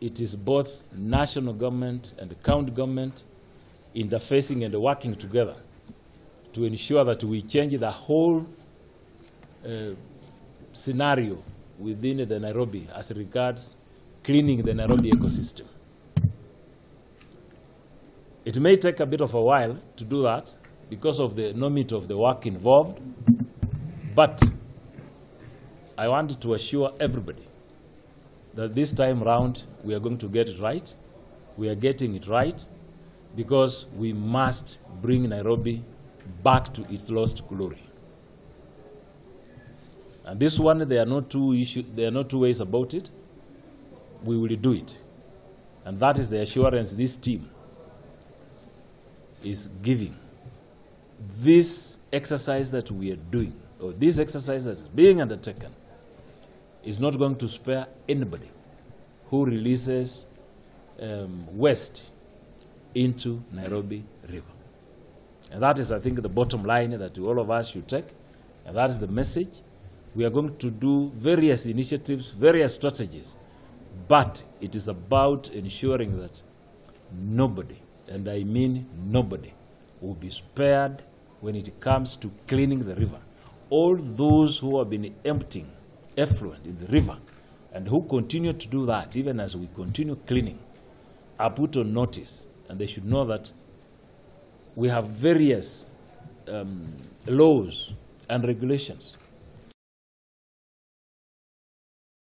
it is both national government and the county government interfacing and working together to ensure that we change the whole scenario within the Nairobi as regards cleaning the Nairobi ecosystem. It may take a bit of a while to do that because of the enormity of the work involved, but I want to assure everybody that this time round we are going to get it right. We are getting it right because we must bring Nairobi back to its lost glory. And this one, there are no two ways about it. We will do it. And that is the assurance this team is giving. This exercise that we are doing, or this exercise that is being undertaken, is not going to spare anybody who releases waste into Nairobi River. And that is, I think, the bottom line that all of us should take, and that is the message. We are going to do various initiatives, various strategies, but it is about ensuring that nobody, and I mean nobody, will be spared when it comes to cleaning the river. All those who have been emptying effluent in the river and who continue to do that, even as we continue cleaning, are put on notice, and they should know that we have various laws and regulations